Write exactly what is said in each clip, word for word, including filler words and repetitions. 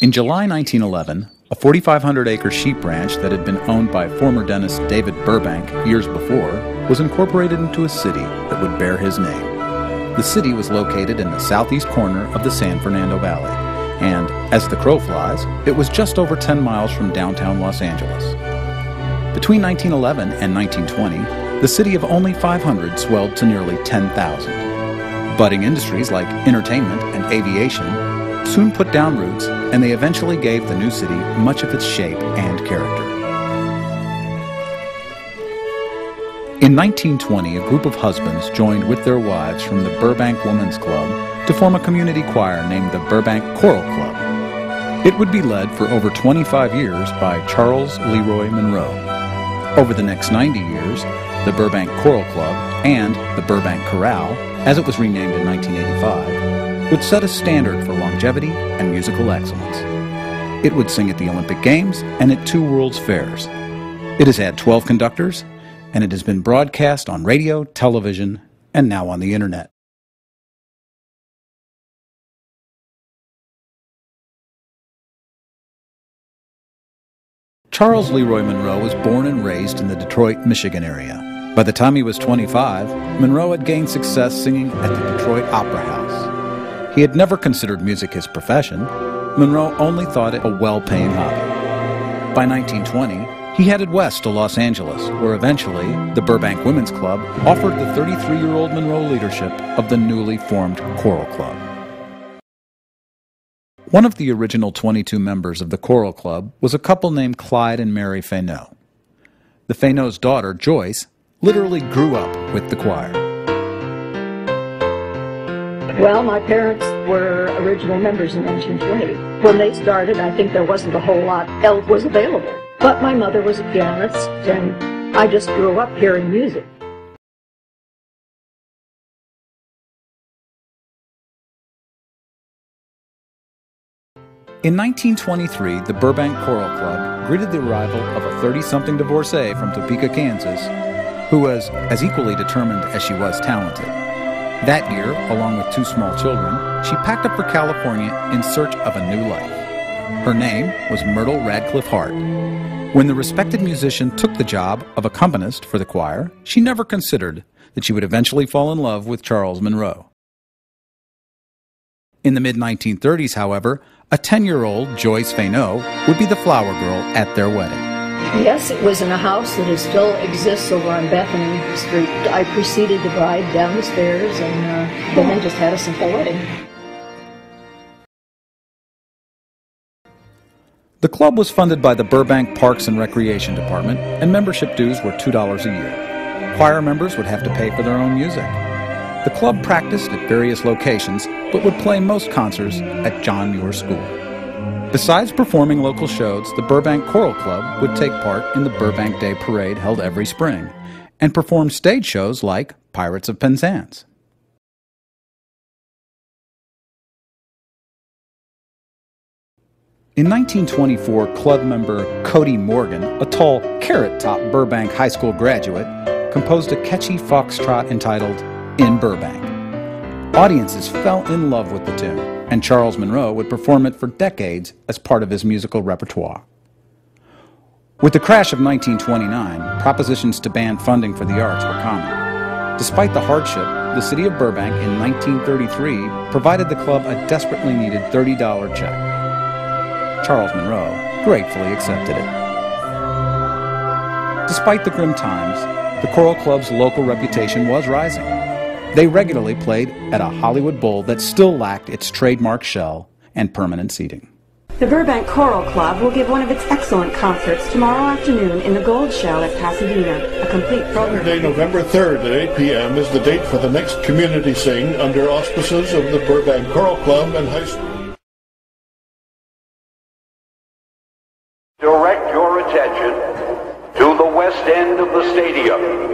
In July nineteen eleven, a forty-five hundred acre sheep ranch that had been owned by former dentist David Burbank years before was incorporated into a city that would bear his name. The city was located in the southeast corner of the San Fernando Valley, and, as the crow flies, it was just over ten miles from downtown Los Angeles. Between nineteen eleven and nineteen twenty, the city of only five hundred swelled to nearly ten thousand. Budding industries like entertainment and aviation soon put down roots, and they eventually gave the new city much of its shape and character. In nineteen twenty, a group of husbands joined with their wives from the Burbank Women's Club to form a community choir named the Burbank Choral Club. It would be led for over twenty-five years by Charles Leroy Munro. Over the next ninety years, the Burbank Choral Club and the Burbank Chorale, as it was renamed in nineteen eighty-five, would set a standard for longevity and musical excellence. It would sing at the Olympic Games and at two World's Fairs. It has had twelve conductors, and it has been broadcast on radio, television, and now on the internet. Charles Leroy Munro was born and raised in the Detroit, Michigan area. By the time he was twenty-five, Munro had gained success singing at the Detroit Opera House. He had never considered music his profession. Munro only thought it a well-paying hobby. By nineteen twenty, he headed west to Los Angeles, where eventually the Burbank Women's Club offered the thirty-three-year-old Munro leadership of the newly formed Choral Club. One of the original twenty-two members of the Choral Club was a couple named Clyde and Mary Feyenoe. The Feyenoe's daughter, Joyce, literally grew up with the choir. Well, my parents were original members in nineteen twenty. When they started, I think there wasn't a whole lot else was available. But my mother was a pianist, and I just grew up hearing music. In nineteen twenty-three, the Burbank Choral Club greeted the arrival of a thirty-something divorcee from Topeka, Kansas, who was as equally determined as she was talented. That year, along with two small children, she packed up for California in search of a new life. Her name was Myrtle Radcliffe Hart. When the respected musician took the job of accompanist for the choir, she never considered that she would eventually fall in love with Charles Munro. In the mid nineteen thirties, however, a ten-year-old Joyce Feyenoe would be the flower girl at their wedding. Yes, it was in a house that is still exists over on Bethany Street. I preceded the bride down the stairs and uh, the men just had a simple wedding. The club was funded by the Burbank Parks and Recreation Department, and membership dues were two dollars a year. Choir members would have to pay for their own music. The club practiced at various locations, but would play most concerts at John Muir School. Besides performing local shows, the Burbank Choral Club would take part in the Burbank Day Parade held every spring and perform stage shows like Pirates of Penzance. In nineteen twenty-four, club member Cody Morgan, a tall, carrot-top Burbank High School graduate, composed a catchy foxtrot entitled "In Burbank." Audiences fell in love with the tune, and Charles Munro would perform it for decades as part of his musical repertoire. With the crash of nineteen twenty-nine, propositions to ban funding for the arts were common. Despite the hardship, the city of Burbank in nineteen thirty-three provided the club a desperately needed thirty dollar check. Charles Munro gratefully accepted it. Despite the grim times, the Choral Club's local reputation was rising. They regularly played at a Hollywood Bowl that still lacked its trademark shell and permanent seating. The Burbank Choral Club will give one of its excellent concerts tomorrow afternoon in the Gold Shell at Pasadena. A complete program. Saturday, November third at eight p m is the date for the next community sing under auspices of the Burbank Choral Club and High School. Direct your attention to the west end of the stadium.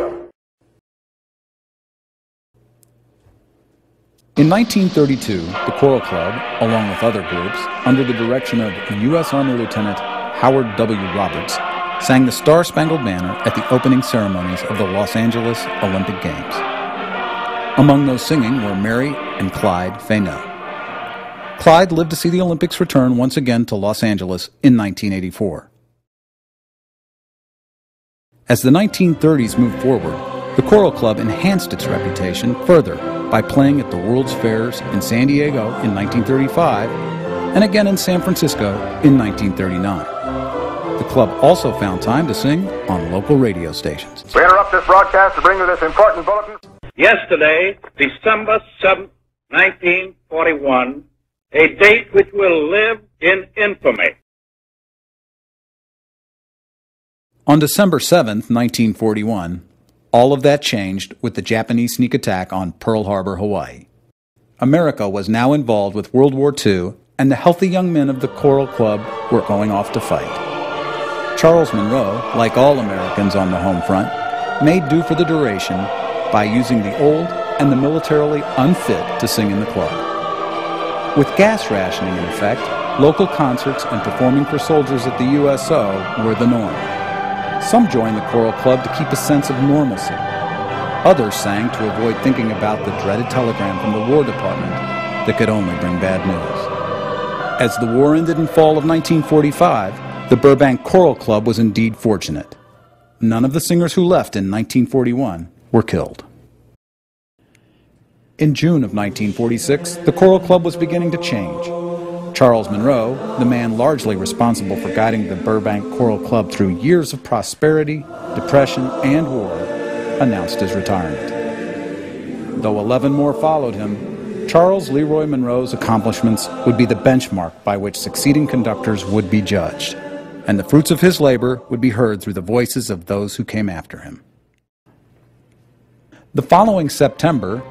In nineteen thirty-two, the Choral Club, along with other groups, under the direction of U S Army Lieutenant Howard W. Roberts, sang the Star-Spangled Banner at the opening ceremonies of the Los Angeles Olympic Games. Among those singing were Mary and Clyde Feyenoe. Clyde lived to see the Olympics return once again to Los Angeles in nineteen eighty-four. As the nineteen thirties moved forward, the Choral Club enhanced its reputation further by playing at the World's Fairs in San Diego in nineteen thirty-five and again in San Francisco in nineteen thirty-nine. The club also found time to sing on local radio stations. We interrupt this broadcast to bring you this important bulletin. Yesterday, December seventh, nineteen forty-one, a date which will live in infamy. On December seventh, nineteen forty-one, all of that changed with the Japanese sneak attack on Pearl Harbor, Hawaii. America was now involved with World War Two, and the healthy young men of the Choral Club were going off to fight. Charles Munro, like all Americans on the home front, made do for the duration by using the old and the militarily unfit to sing in the club. With gas rationing in effect, local concerts and performing for soldiers at the U S O were the norm. Some joined the Choral Club to keep a sense of normalcy. Others sang to avoid thinking about the dreaded telegram from the War Department that could only bring bad news. As the war ended in fall of nineteen forty-five, the Burbank Choral Club was indeed fortunate. None of the singers who left in nineteen forty-one were killed. In June of nineteen forty-six, the Choral Club was beginning to change. Charles Munro, the man largely responsible for guiding the Burbank Choral Club through years of prosperity, depression, and war, announced his retirement. Though eleven more followed him, Charles Leroy Munro's accomplishments would be the benchmark by which succeeding conductors would be judged, and the fruits of his labor would be heard through the voices of those who came after him. The following September,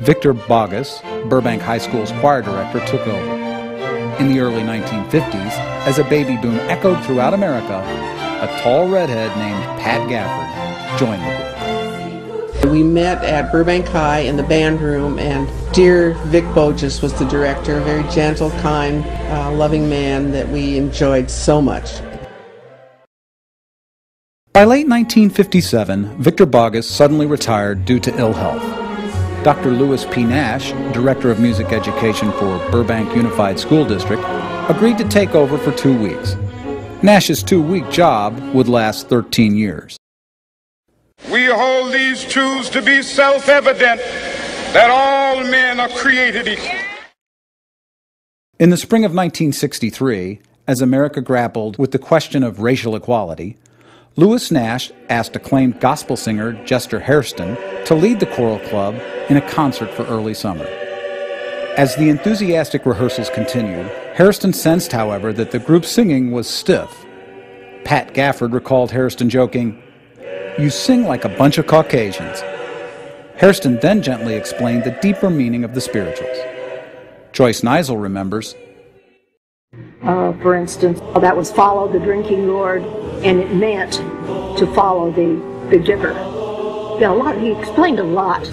Victor Bogis, Burbank High School's choir director, took over. In the early nineteen fifties, as a baby boom echoed throughout America, a tall redhead named Pat Gafford joined the group. We met at Burbank High in the band room, and dear Vic Bogis was the director, a very gentle, kind, uh, loving man that we enjoyed so much. By late nineteen fifty-seven, Victor Bogis suddenly retired due to ill health. Doctor Lewis P. Nash, Director of Music Education for Burbank Unified School District, agreed to take over for two weeks. Nash's two-week job would last thirteen years. We hold these truths to be self-evident, that all men are created equal. In the spring of nineteen sixty-three, as America grappled with the question of racial equality, Lewis Nash asked acclaimed gospel singer Jester Hairston to lead the Choral Club in a concert for early summer. As the enthusiastic rehearsals continued, Hairston sensed, however, that the group's singing was stiff. Pat Gafford recalled Hairston joking, "You sing like a bunch of Caucasians." Hairston then gently explained the deeper meaning of the spirituals. Joyce Niesel remembers, Uh, for instance, that was follow the drinking Lord, and it meant to follow the, the giver. Now, a lot, he explained a lot.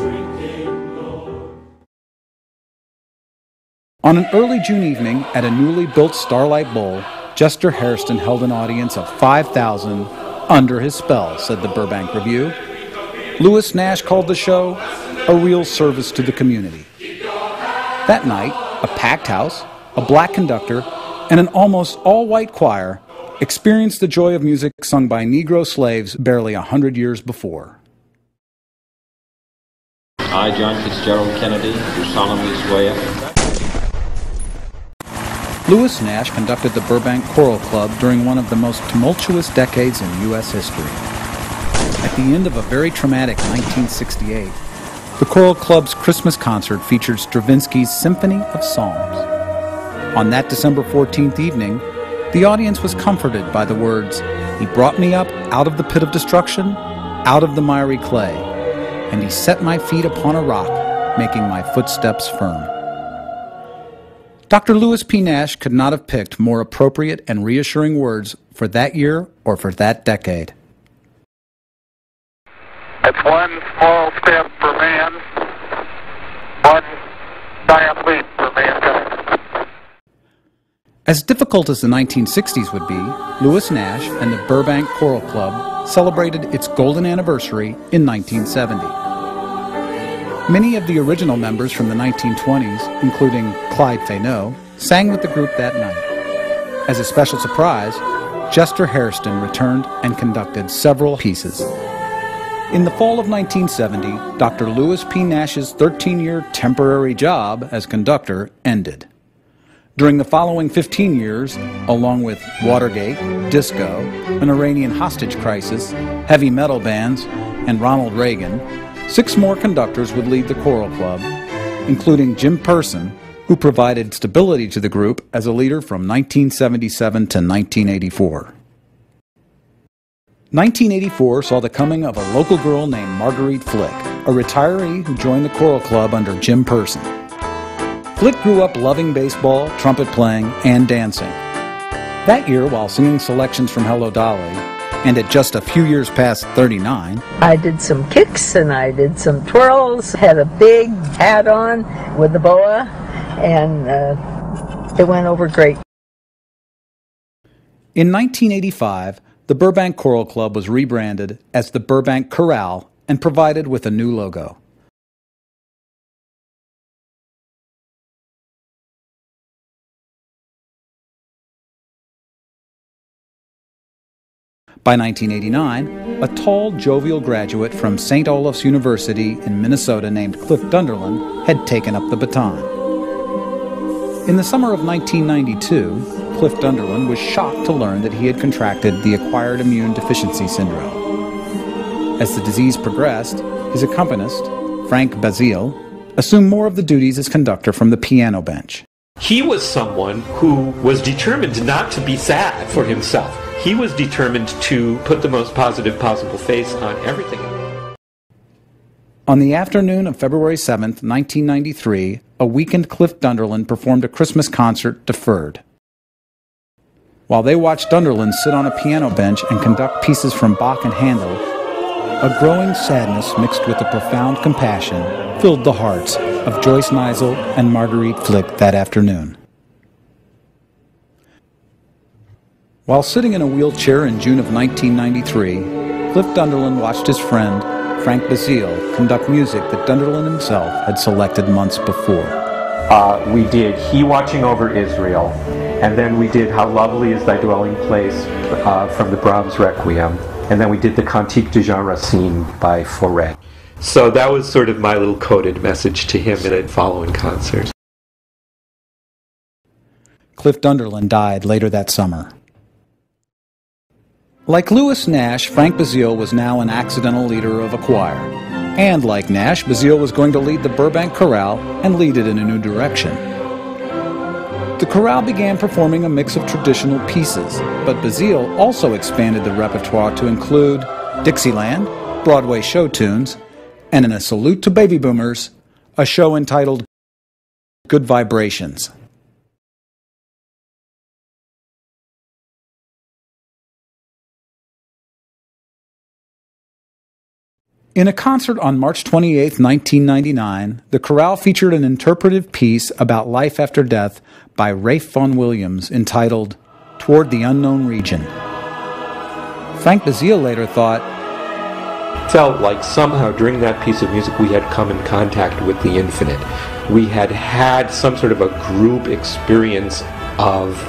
On an early June evening at a newly built Starlight Bowl, Jester Hairston held an audience of five thousand under his spell, said the Burbank Review. Lewis Nash called the show a real service to the community. That night, a packed house, a black conductor, and an almost all-white choir experienced the joy of music sung by Negro slaves barely a hundred years before. I, John Fitzgerald Kennedy, do solemnly swear. Lewis Nash conducted the Burbank Choral Club during one of the most tumultuous decades in U S history. At the end of a very traumatic nineteen sixty-eight, the Choral Club's Christmas concert featured Stravinsky's Symphony of Psalms. On that December fourteenth evening, the audience was comforted by the words, "He brought me up out of the pit of destruction, out of the miry clay, and he set my feet upon a rock, making my footsteps firm." Doctor Lewis P. Nash could not have picked more appropriate and reassuring words for that year or for that decade. It's one small step for man, one giant leap for mankind. As difficult as the nineteen sixties would be, Lewis Nash and the Burbank Choral Club celebrated its golden anniversary in nineteen seventy. Many of the original members from the nineteen twenties, including Clyde Fainel, sang with the group that night. As a special surprise, Jester Hairston returned and conducted several pieces. In the fall of nineteen seventy, Doctor Lewis P. Nash's thirteen-year temporary job as conductor ended. During the following fifteen years, along with Watergate, disco, an Iranian hostage crisis, heavy metal bands, and Ronald Reagan, six more conductors would lead the choral club, including Jim Person, who provided stability to the group as a leader from nineteen seventy-seven to nineteen eighty-four. nineteen eighty-four saw the coming of a local girl named Marguerite Glick, a retiree who joined the choral club under Jim Person. Glick grew up loving baseball, trumpet playing, and dancing. That year, while singing selections from Hello Dolly, and at just a few years past thirty-nine, I did some kicks and I did some twirls, had a big hat on with a boa, and uh, it went over great. In nineteen eighty-five, the Burbank Choral Club was rebranded as the Burbank Chorale and provided with a new logo. By nineteen eighty-nine, a tall, jovial graduate from Saint Olaf's University in Minnesota named Cliff Dunderland had taken up the baton. In the summer of nineteen ninety-two, Cliff Dunderland was shocked to learn that he had contracted the acquired immune deficiency syndrome. As the disease progressed, his accompanist, Frank Basile, assumed more of the duties as conductor from the piano bench. He was someone who was determined not to be sad for himself. He was determined to put the most positive possible face on everything. On the afternoon of February seventh, nineteen ninety-three, a weakened Cliff Dunderland performed a Christmas concert deferred. While they watched Dunderland sit on a piano bench and conduct pieces from Bach and Handel, a growing sadness mixed with a profound compassion filled the hearts of Joyce Niesel and Marguerite Glick that afternoon. While sitting in a wheelchair in June of nineteen ninety-three, Cliff Dunderland watched his friend Frank Basile conduct music that Dunderland himself had selected months before. Uh, we did He Watching Over Israel, and then we did How Lovely Is Thy Dwelling Place uh, from the Brahms Requiem, and then we did the Cantique de Jean Racine by Faure. So that was sort of my little coded message to him in a following concert. Cliff Dunderland died later that summer. Like Lewis Nash, Frank Basile was now an accidental leader of a choir. And like Nash, Basile was going to lead the Burbank Chorale and lead it in a new direction. The chorale began performing a mix of traditional pieces, but Basile also expanded the repertoire to include Dixieland, Broadway show tunes, and in a salute to baby boomers, a show entitled Good Vibrations. In a concert on March twenty-eighth, nineteen ninety-nine, the chorale featured an interpretive piece about life after death by Ralph Vaughan Williams entitled Toward the Unknown Region. Frank Basile later thought, felt like somehow during that piece of music we had come in contact with the infinite. We had had some sort of a group experience of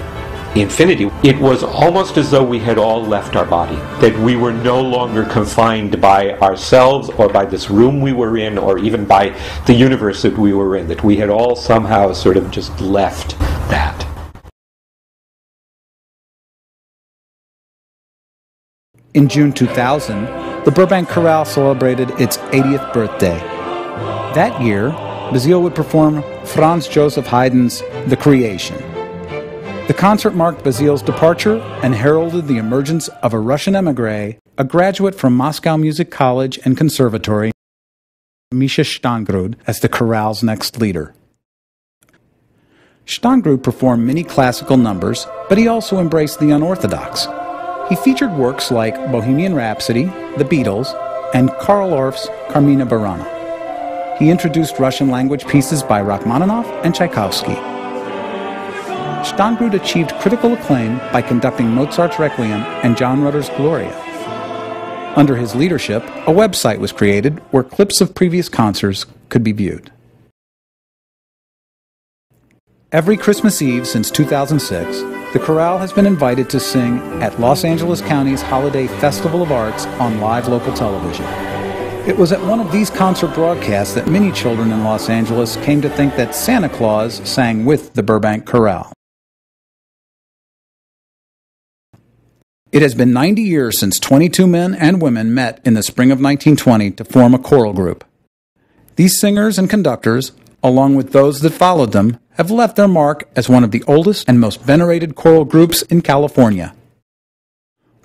infinity. It was almost as though we had all left our body, that we were no longer confined by ourselves or by this room we were in or even by the universe that we were in, that we had all somehow sort of just left that. In June two thousand, the Burbank Chorale celebrated its eightieth birthday. That year, Basile would perform Franz Joseph Haydn's The Creation. The concert marked Basile's departure and heralded the emergence of a Russian émigré, a graduate from Moscow Music College and Conservatory, Misha Shtangrud, as the chorale's next leader. Shtangrud performed many classical numbers, but he also embraced the unorthodox. He featured works like Bohemian Rhapsody, The Beatles, and Karl Orff's Carmina Burana. He introduced Russian-language pieces by Rachmaninoff and Tchaikovsky. Shtangrud achieved critical acclaim by conducting Mozart's Requiem and John Rutter's Gloria. Under his leadership, a website was created where clips of previous concerts could be viewed. Every Christmas Eve since two thousand six, the chorale has been invited to sing at Los Angeles County's Holiday Festival of Arts on live local television. It was at one of these concert broadcasts that many children in Los Angeles came to think that Santa Claus sang with the Burbank Chorale. It has been ninety years since twenty-two men and women met in the spring of nineteen twenty to form a choral group. These singers and conductors, along with those that followed them, have left their mark as one of the oldest and most venerated choral groups in California.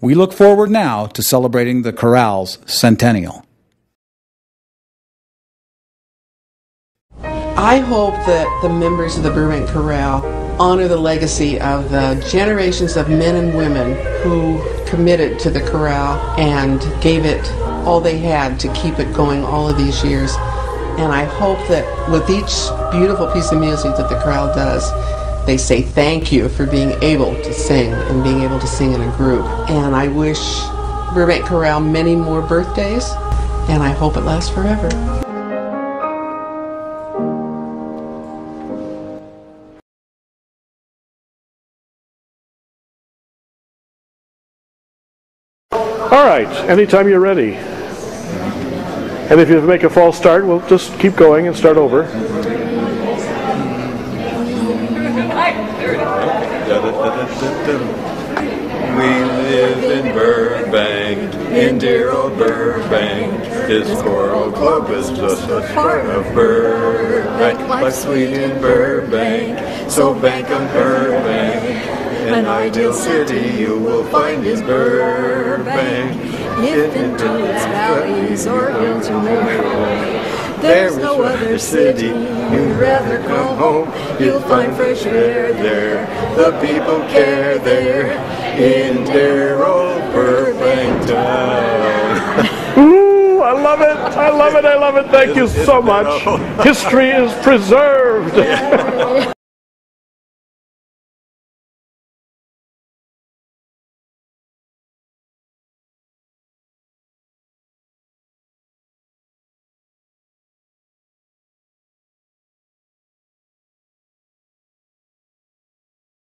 We look forward now to celebrating the chorale's centennial. I hope that the members of the Burbank Chorale honor the legacy of the generations of men and women who committed to the chorale and gave it all they had to keep it going all of these years. And I hope that with each beautiful piece of music that the chorale does, they say thank you for being able to sing and being able to sing in a group. And I wish Burbank Chorale many more birthdays, and I hope it lasts forever. All right, anytime you're ready. And if you make a false start, we'll just keep going and start over. We live in Burbank, in dear old Burbank. This choral club is just a part of Burbank. Life's sweet in Burbank, so bank on Burbank. An ideal city you will find is Burbank. If into its valleys or hills you move, there's no other city you'd rather come home. You'll find fresh air there, the people care there, in their old Burbank town. Ooh, I love it, I love it, I love it, thank you so much. History is preserved.